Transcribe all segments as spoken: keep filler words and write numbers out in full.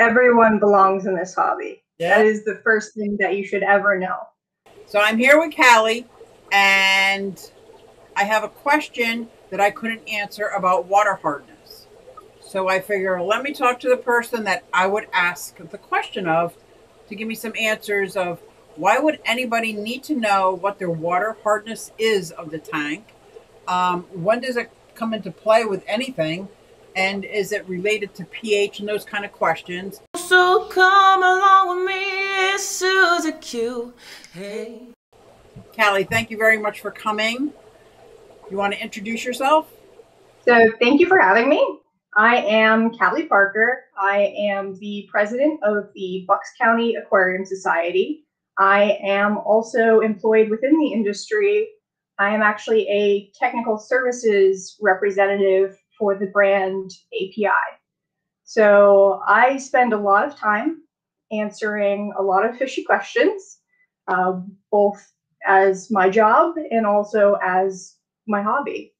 everyone belongs in this hobby. Yeah. That is the first thing that you should ever know. So I'm here with Callie, and I have a question that I couldn't answer about water hardness. So I figure, let me talk to the person that I would ask the question of to give me some answers of why would anybody need to know what their water hardness is of the tank? Um, when does it come into play with anything? And is it related to pH and those kind of questions? So come along with me, Susie Q. Hey. Callie, thank you very much for coming. You want to introduce yourself? So thank you for having me. I am Callie Parker. I am the president of the Bucks County Aquarium Society. I am also employed within the industry. I am actually a technical services representative for the brand A P I. So I spend a lot of time answering a lot of fishy questions, uh, both as my job and also as my hobby.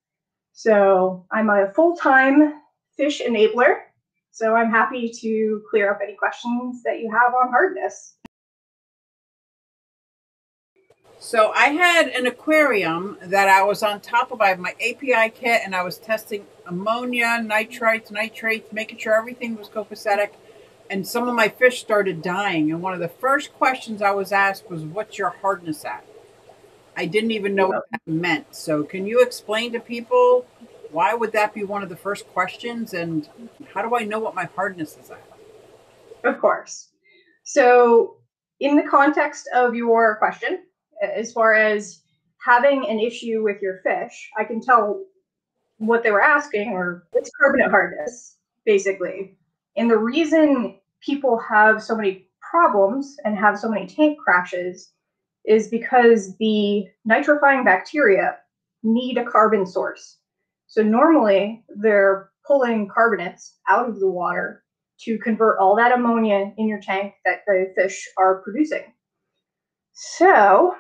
So I'm a full-time fish enabler. So I'm happy to clear up any questions that you have on hardness. So I had an aquarium that I was on top of. I have my A P I kit, and I was testing ammonia, nitrites, nitrates, making sure everything was copacetic. And some of my fish started dying. And one of the first questions I was asked was, what's your hardness at? I didn't even know what that meant. So can you explain to people why would that be one of the first questions? And how do I know what my hardness is at? Of course. So in the context of your question, as far as having an issue with your fish, I can tell what they were asking, or it's carbonate hardness, basically. And the reason people have so many problems and have so many tank crashes is because the nitrifying bacteria need a carbon source. So normally they're pulling carbonates out of the water to convert all that ammonia in your tank that the fish are producing. So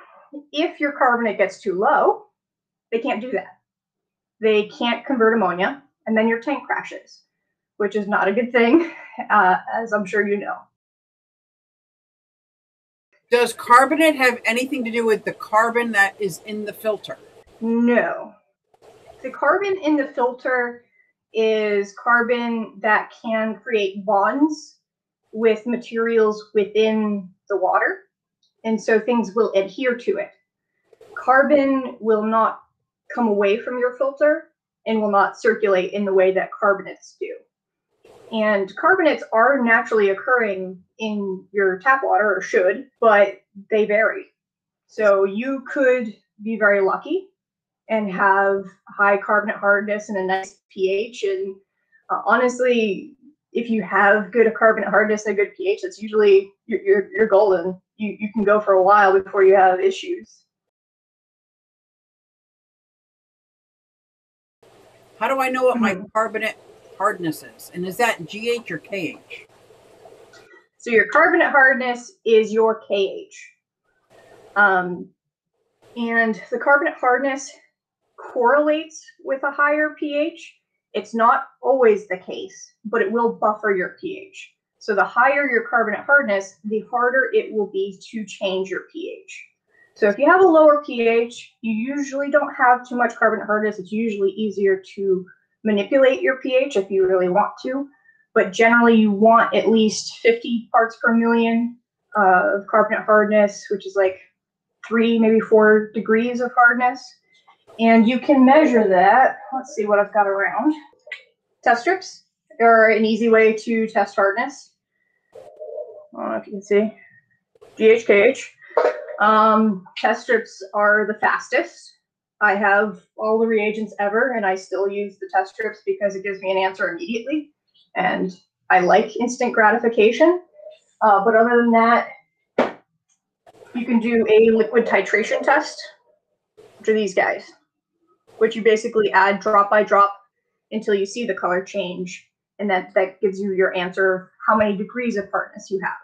if your carbonate gets too low, they can't do that. They can't convert ammonia, and then your tank crashes, which is not a good thing, uh, as I'm sure you know. Does carbonate have anything to do with the carbon that is in the filter? No. The carbon in the filter is carbon that can create bonds with materials within the water, and so things will adhere to it. Carbon will not come away from your filter and will not circulate in the way that carbonates do. And carbonates are naturally occurring in your tap water, or should, but they vary. So you could be very lucky and have high carbonate hardness and a nice pH. And uh, honestly, if you have good carbonate hardness and a good pH, that's usually you're, you're, you're golden. You, you can go for a while before you have issues. How do I know what my carbonate hardness is? And is that G H or K H? So your carbonate hardness is your K H. Um, and the carbonate hardness correlates with a higher pH. It's not always the case, but it will buffer your pH. So the higher your carbonate hardness, the harder it will be to change your pH. So if you have a lower pH, you usually don't have too much carbonate hardness. It's usually easier to manipulate your pH if you really want to. But generally, you want at least fifty parts per million uh, of carbonate hardness, which is like three, maybe four degrees of hardness. And you can measure that. Let's see what I've got around. Test strips are an easy way to test hardness. I don't know if you can see, G H K H. Um, test strips are the fastest. I have all the reagents ever, and I still use the test strips because it gives me an answer immediately. And I like instant gratification. Uh, but other than that, you can do a liquid titration test, which are these guys, which you basically add drop by drop until you see the color change. And that, that gives you your answer of how many degrees of hardness you have.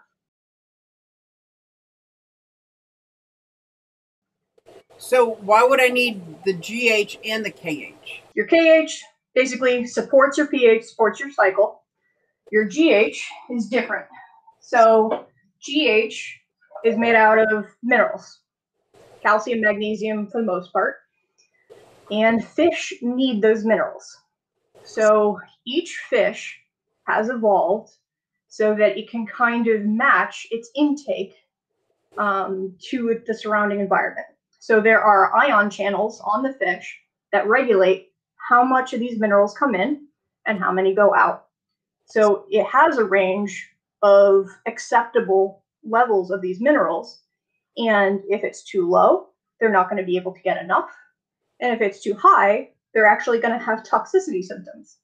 So why would I need the G H and the K H? Your K H basically supports your pH, supports your cycle. your G H is different. So G H is made out of minerals, calcium, magnesium for the most part, and fish need those minerals. So each fish has evolved so that it can kind of match its intake um, to the surrounding environment. So there are ion channels on the fish that regulate how much of these minerals come in and how many go out. So it has a range of acceptable levels of these minerals. And if it's too low, they're not going to be able to get enough. And if it's too high, they're actually going to have toxicity symptoms.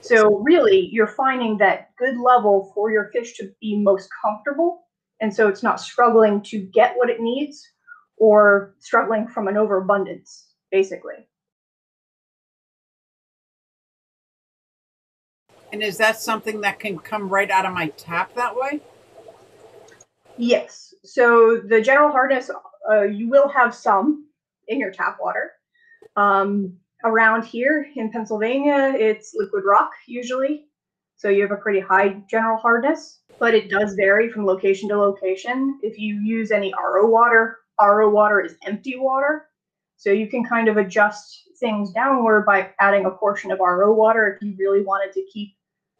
So really, you're finding that good level for your fish to be most comfortable. And so it's not struggling to get what it needs or struggling from an overabundance, basically. And is that something that can come right out of my tap that way? Yes. So the general hardness, uh, you will have some in your tap water. Um, around here in Pennsylvania, it's liquid rock usually. So you have a pretty high general hardness, but it does vary from location to location. If you use any R O water, R O water is empty water. So you can kind of adjust things downward by adding a portion of R O water if you really wanted to keep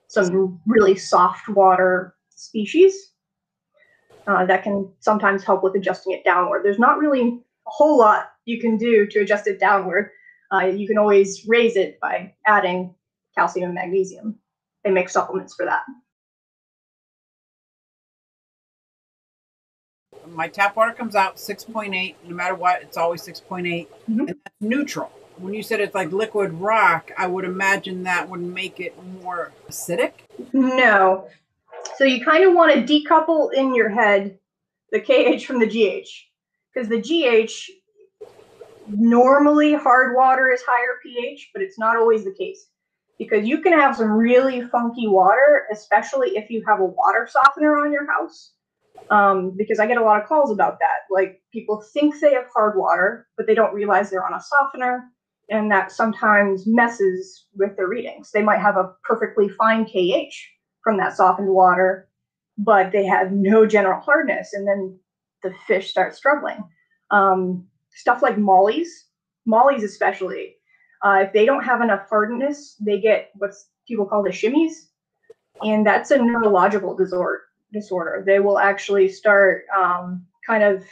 some really soft water species. Uh, that can sometimes help with adjusting it downward. There's not really a whole lot you can do to adjust it downward. Uh, you can always raise it by adding calcium and magnesium. They make supplements for that. My tap water comes out six point eight. No matter what, it's always six point eight. Mm-hmm. And that's neutral. When you said it's like liquid rock, I would imagine that would make it more acidic. No. So you kind of want to decouple in your head the K H from the G H, because the G H, normally hard water is higher pH, but it's not always the case, because you can have some really funky water, especially if you have a water softener on your house. Um, because I get a lot of calls about that. Like, people think they have hard water, but they don't realize they're on a softener, and that sometimes messes with their readings. They might have a perfectly fine K H from that softened water, but they have no general hardness, and then the fish start struggling. Um, stuff like mollies, mollies especially, uh, if they don't have enough hardness, they get what people call the shimmies, and that's a neurological disorder. disorder. They will actually start um, kind of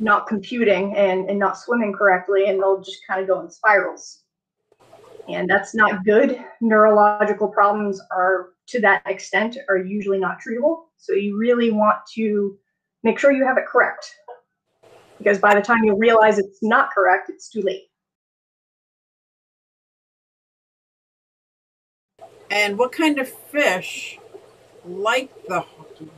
not computing and, and not swimming correctly, and they'll just kind of go in spirals. And that's not good. Neurological problems are, to that extent, are usually not treatable. So you really want to make sure you have it correct, because by the time you realize it's not correct, it's too late. And what kind of fish like the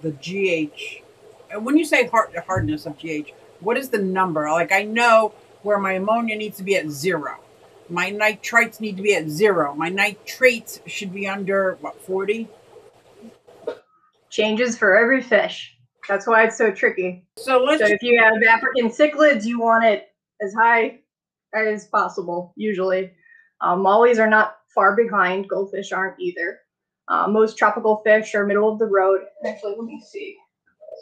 the G H, and when you say hard, the hardness of G H, what is the number? Like, I know where my ammonia needs to be at zero, my nitrites need to be at zero, my nitrates should be under what, forty? Changes for every fish. That's why it's so tricky. So let's, so if you have African cichlids, you want it as high as possible usually. Um, mollies are not far behind. Goldfish aren't either. Uh, most tropical fish are middle of the road. Actually, let me see.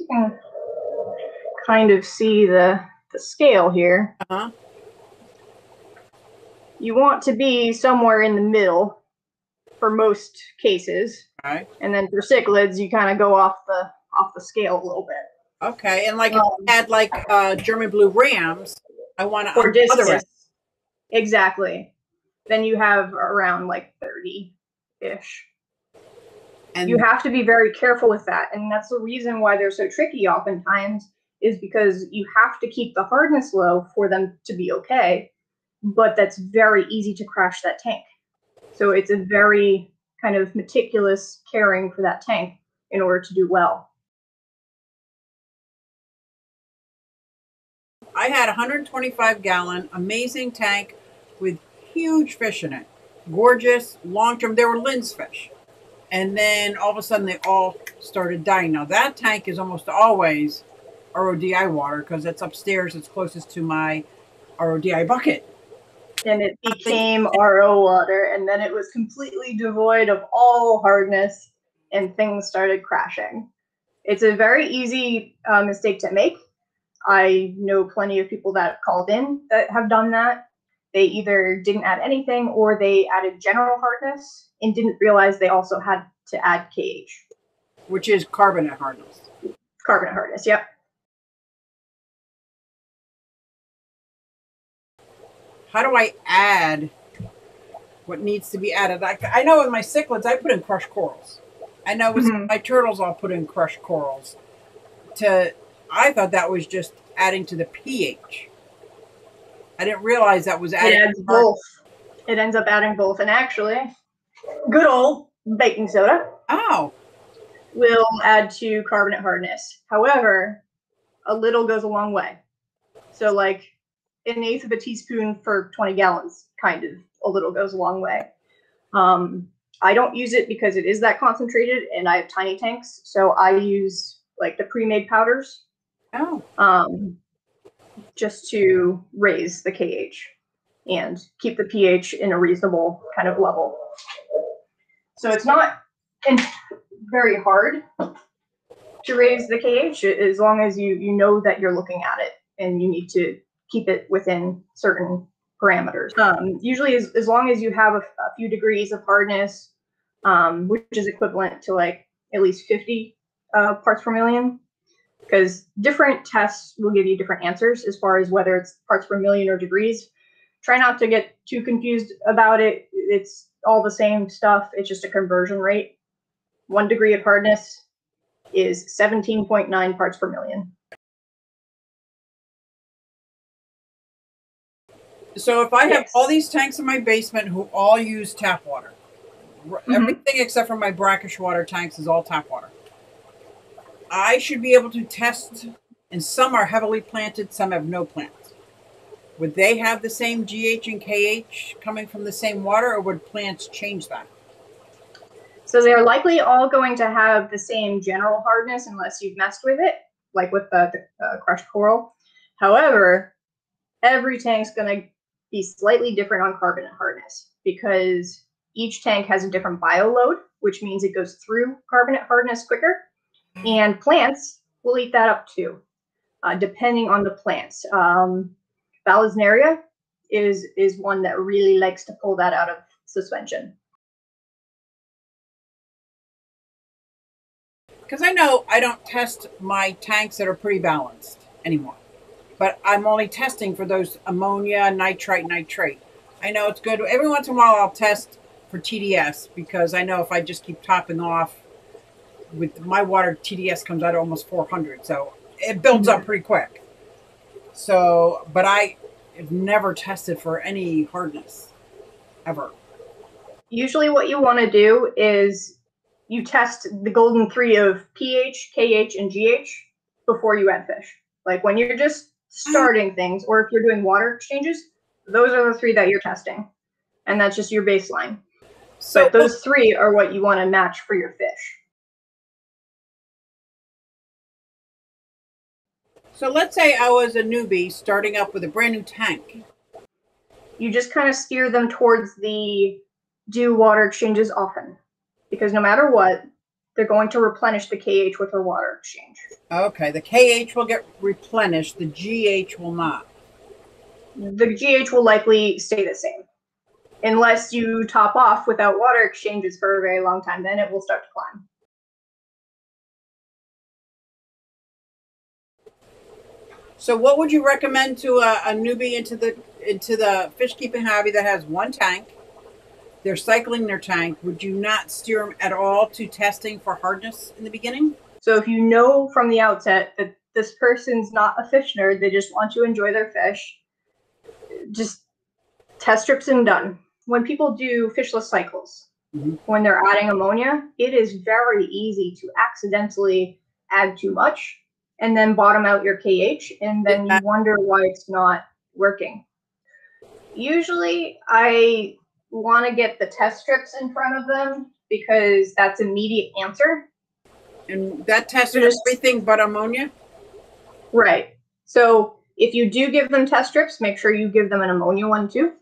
You can kind of see the, the scale here. Uh-huh. You want to be somewhere in the middle for most cases. Okay. And then for cichlids, you kind of go off the off the scale a little bit. Okay. And like um, if I had like uh, German blue rams, I want to. Or discus. Exactly. Then you have around like thirty-ish. And you have to be very careful with that. And that's the reason why they're so tricky oftentimes, is because you have to keep the hardness low for them to be okay. But that's very easy to crash that tank. So it's a very kind of meticulous caring for that tank in order to do well. I had a one hundred twenty-five gallon amazing tank with huge fish in it. Gorgeous, long-term. They were lensfish. And then all of a sudden they all started dying. Now that tank is almost always R O D I water, because that's upstairs. It's closest to my R O D I bucket. and it became R O water, and then it was completely devoid of all hardness and things started crashing. It's a very easy uh, mistake to make. I know plenty of people that have called in that have done that. They either didn't add anything or they added general hardness and didn't realize they also had to add K H. Which is carbonate hardness. Carbonate hardness, yep. How do I add what needs to be added? I, I know with my cichlids, I put in crushed corals. I know with mm-hmm. my turtles, I'll put in crushed corals. To, I thought that was just adding to the pH. I didn't realize that was adding. It adds both. It ends up adding both. And actually, good old baking soda oh. will add to carbonate hardness. However, a little goes a long way. So like an eighth of a teaspoon for twenty gallons, kind of, a little goes a long way. Um, I don't use it because it is that concentrated and I have tiny tanks. So I use like the pre-made powders. Oh. Um, just to raise the K H and keep the pH in a reasonable kind of level. So it's not very hard to raise the K H as long as you, you know that you're looking at it and you need to keep it within certain parameters. Um, usually as, as long as you have a, a few degrees of hardness, um, which is equivalent to like at least fifty uh, parts per million, because different tests will give you different answers as far as whether it's parts per million or degrees. Try not to get too confused about it. It's all the same stuff. It's just a conversion rate. One degree of hardness is seventeen point nine parts per million. So if I yes. have all these tanks in my basement who all use tap water, mm-hmm. everything except for my brackish water tanks is all tap water. I should be able to test, and some are heavily planted, some have no plants. Would they have the same G H and K H coming from the same water, or would plants change that? So they're likely all going to have the same general hardness unless you've messed with it, like with the, the uh, crushed coral. However, every tank's going to be slightly different on carbonate hardness because each tank has a different bioload, which means it goes through carbonate hardness quicker. And plants will eat that up too, uh, depending on the plants. Um, Vallisneria is, is one that really likes to pull that out of suspension. Because I know I don't test my tanks that are pretty balanced anymore, but I'm only testing for those ammonia, nitrite, nitrate. I know it's good. Every once in a while I'll test for T D S because I know if I just keep topping off with my water, T D S comes out at almost four hundred, so it builds up pretty quick. So, but I have never tested for any hardness, ever. Usually what you want to do is you test the golden three of pH, K H, and G H before you add fish. Like when you're just starting things, or if you're doing water exchanges, those are the three that you're testing. And that's just your baseline. So but those three are what you want to match for your fish. So let's say I was a newbie starting up with a brand new tank. You just kind of steer them towards the do water exchanges often, because no matter what, they're going to replenish the K H with their water exchange. Okay, the K H will get replenished, the G H will not. The G H will likely stay the same, unless you top off without water exchanges for a very long time, then it will start to climb. So what would you recommend to a, a newbie into the into the fish keeping hobby that has one tank? They're cycling their tank. Would you not steer them at all to testing for hardness in the beginning? So if you know from the outset that this person's not a fish nerd, they just want to enjoy their fish, just test strips and done. When people do fishless cycles, mm-hmm. when they're adding ammonia, it is very easy to accidentally add too much and then bottom out your K H, and then you wonder why it's not working. Usually I want to get the test strips in front of them because that's immediate answer. And that tests just everything but ammonia? Right. So if you do give them test strips, make sure you give them an ammonia one too.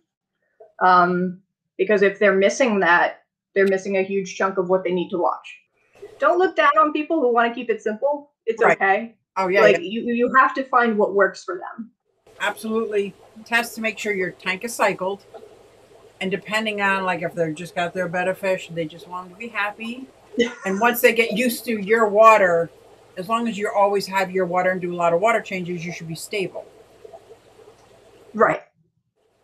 um, because if they're missing that, they're missing a huge chunk of what they need to watch. Don't look down on people who want to keep it simple. It's right. Okay. Oh yeah. Like yeah. you, you have to find what works for them. Absolutely. Test to make sure your tank is cycled, and depending on like if they're just got their betta fish, they just want them to be happy. And once they get used to your water, as long as you always have your water and do a lot of water changes, you should be stable. Right.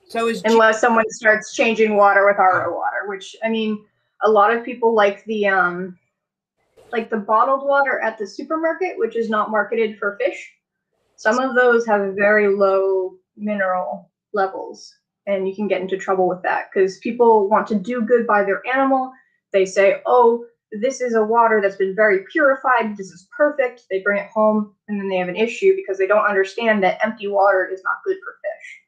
So is unless someone starts changing water with R O water, which I mean, a lot of people like the um, like the bottled water at the supermarket, which is not marketed for fish. Some of those have very low mineral levels, and you can get into trouble with that because people want to do good by their animal. They say, oh, this is a water that's been very purified. This is perfect. They bring it home, and then they have an issue because they don't understand that empty water is not good for fish.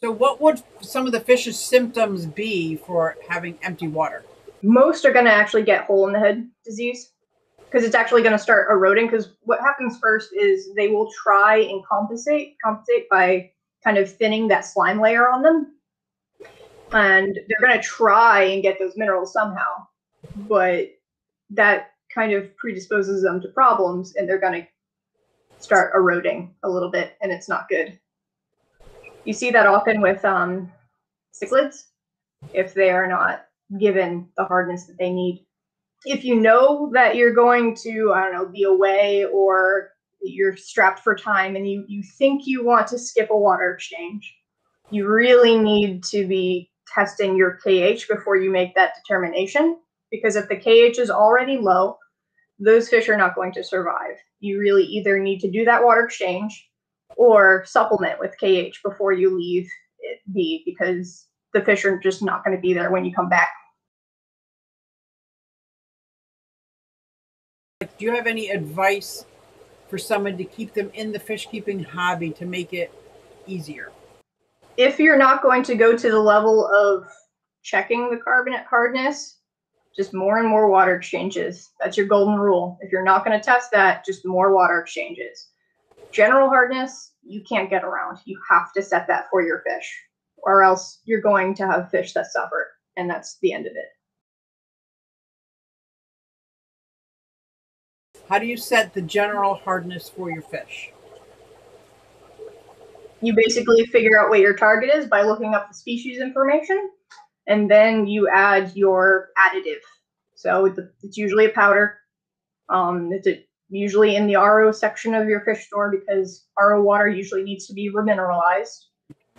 So what would some of the fish's symptoms be for having empty water? Most are going to actually get hole in the head disease because it's actually going to start eroding, because what happens first is they will try and compensate, compensate by kind of thinning that slime layer on them. And they're going to try and get those minerals somehow, but that kind of predisposes them to problems, and they're going to start eroding a little bit, and it's not good. You see that often with um, cichlids, if they are not given the hardness that they need. If you know that you're going to, I don't know, be away or you're strapped for time and you, you think you want to skip a water exchange, you really need to be testing your K H before you make that determination, because if the K H is already low, those fish are not going to survive. You really either need to do that water exchange or supplement with K H before you leave it be, because the fish are just not going to be there when you come back. Do you have any advice for someone to keep them in the fish keeping hobby to make it easier? If you're not going to go to the level of checking the carbonate hardness, just more and more water exchanges. That's your golden rule. If you're not going to test that, just more water exchanges. General hardness, you can't get around. You have to set that for your fish, or else you're going to have fish that suffer, and that's the end of it. How do you set the general hardness for your fish? You basically figure out what your target is by looking up the species information, and then you add your additive. So it's usually a powder. Um, it's a, usually in the R O section of your fish store, because R O water usually needs to be remineralized.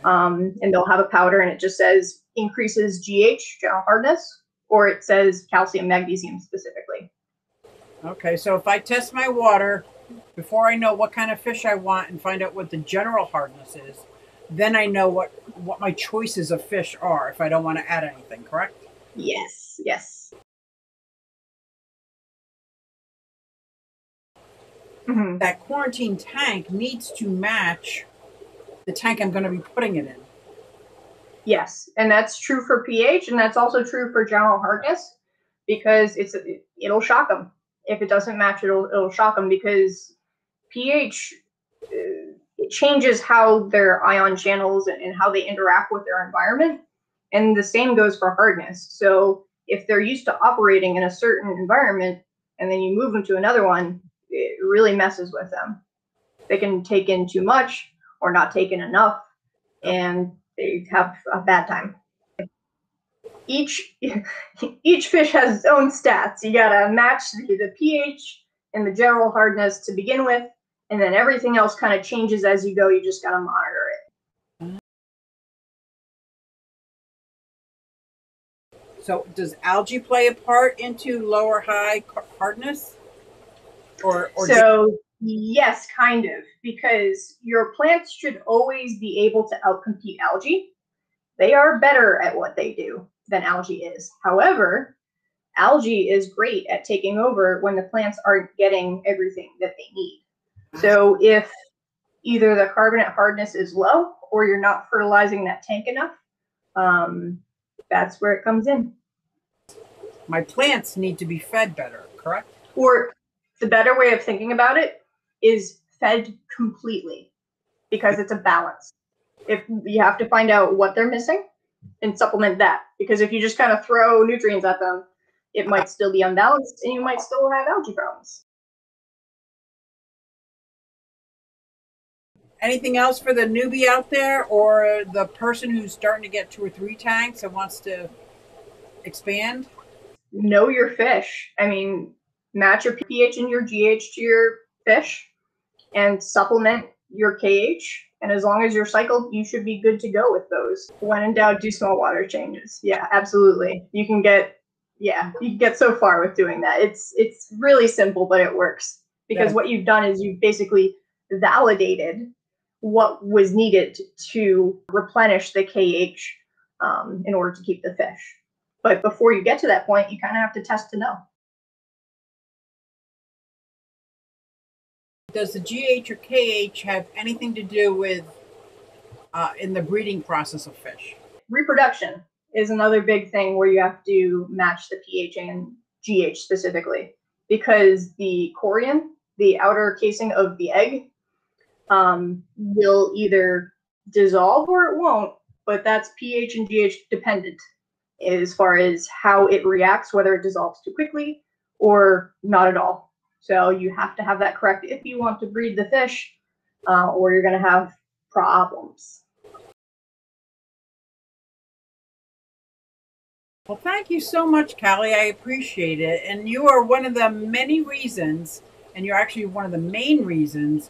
Um, and they'll have a powder, and it just says increases G H, general hardness, or it says calcium, magnesium specifically. Okay, so if I test my water, before I know what kind of fish I want and find out what the general hardness is, then I know what, what my choices of fish are if I don't want to add anything, correct? Yes, yes. Mm-hmm. That quarantine tank needs to match the tank I'm going to be putting it in. Yes, and that's true for pH, and that's also true for general hardness, because it's it'll shock them. If it doesn't match, it'll, it'll shock them, because pH uh, it changes how their ion channels and, and how they interact with their environment. And the same goes for hardness. So if they're used to operating in a certain environment and then you move them to another one, it really messes with them. They can take in too much or not take in enough, and they have a bad time. Each each fish has its own stats. You gotta match the, the pH and the general hardness to begin with, and then everything else kind of changes as you go. You just gotta monitor it. So does algae play a part into lower high hardness? Or, or so yes, kind of, because your plants should always be able to outcompete algae. They are better at what they do than algae is. However, algae is great at taking over when the plants aren't getting everything that they need. So if either the carbonate hardness is low or you're not fertilizing that tank enough, um, that's where it comes in. My plants need to be fed better, correct? Or the better way of thinking about it is fed completely. because it's a balance. If you have to find out what they're missing and supplement that, because if you just kind of throw nutrients at them, it might still be unbalanced and you might still have algae problems. Anything else for the newbie out there, or the person who's starting to get two or three tanks and wants to expand? Know your fish. I mean, match your pH and your G H to your fish and supplement your K H. And as long as you're cycled, you should be good to go with those. When in doubt, do small water changes. Yeah, absolutely. You can get, yeah, you can get so far with doing that. It's, it's really simple, but it works, because yeah. what you've done is you've basically validated what was needed to replenish the K H um, in order to keep the fish. But before you get to that point, you kind of have to test to know. Does the G H or K H have anything to do with uh, in the breeding process of fish? Reproduction is another big thing where you have to match the pH and G H specifically, because the corian, the outer casing of the egg, um will either dissolve or it won't, but that's pH and G H dependent as far as how it reacts, whether it dissolves too quickly or not at all. So you have to have that correct if you want to breed the fish, uh, or you're going to have problems. Well, thank you so much, Callie. I appreciate it. And you are one of the many reasons, and you're actually one of the main reasons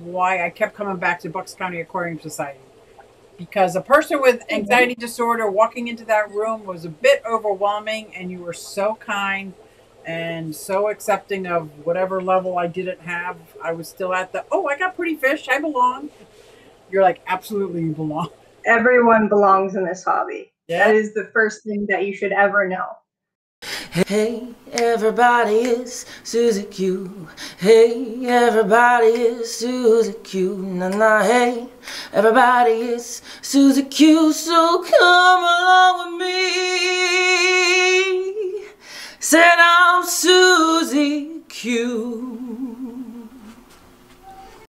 why I kept coming back to Bucks County Aquarium Society, because a person with anxiety disorder walking into that room was a bit overwhelming, and you were so kind and so accepting of whatever level I didn't have. I was still at the, oh, I got pretty fish, I belong. You're like, absolutely, you belong. Everyone belongs in this hobby. Yeah. That is the first thing that you should ever know. Hey, everybody, it's Susie Q. Hey, everybody, it's Susie Q. Nah, nah, hey, everybody, it's Susie Q. So come along with me. Said I'm Susie Q.